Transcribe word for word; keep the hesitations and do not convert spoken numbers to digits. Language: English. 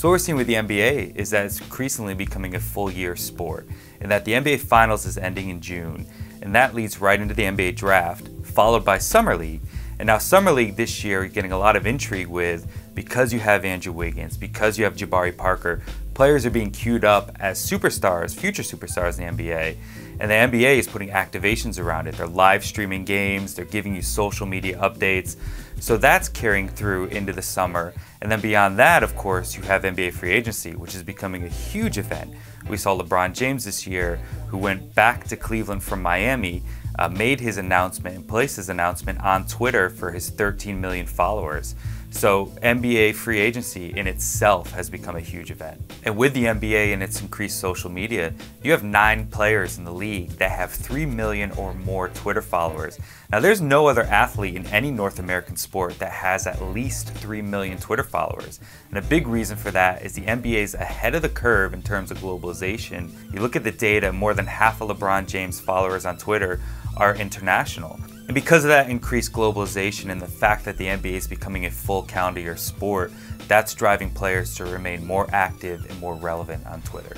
So what we're seeing with the N B A is that it's increasingly becoming a full year sport, and that the N B A Finals is ending in June, and that leads right into the N B A Draft, followed by Summer League. And now Summer League this year, you're getting a lot of intrigue with, because you have Andrew Wiggins, because you have Jabari Parker, players are being queued up as superstars, future superstars in the N B A. And the N B A is putting activations around it. They're live streaming games, they're giving you social media updates. So that's carrying through into the summer. And then beyond that, of course, you have N B A free agency, which is becoming a huge event. We saw LeBron James this year, who went back to Cleveland from Miami, uh, made his announcement and placed his announcement on Twitter for his thirteen million followers. So N B A free agency in itself has become a huge event. And with the N B A and its increased social media, you have nine players in the league that have three million or more Twitter followers. Now there's no other athlete in any North American sport that has at least three million Twitter followers. And a big reason for that is the N B A is ahead of the curve in terms of globalization. You look at the data, more than half of LeBron James' followers on Twitter are international. And because of that increased globalization and the fact that the N B A is becoming a full calendar year sport, that's driving players to remain more active and more relevant on Twitter.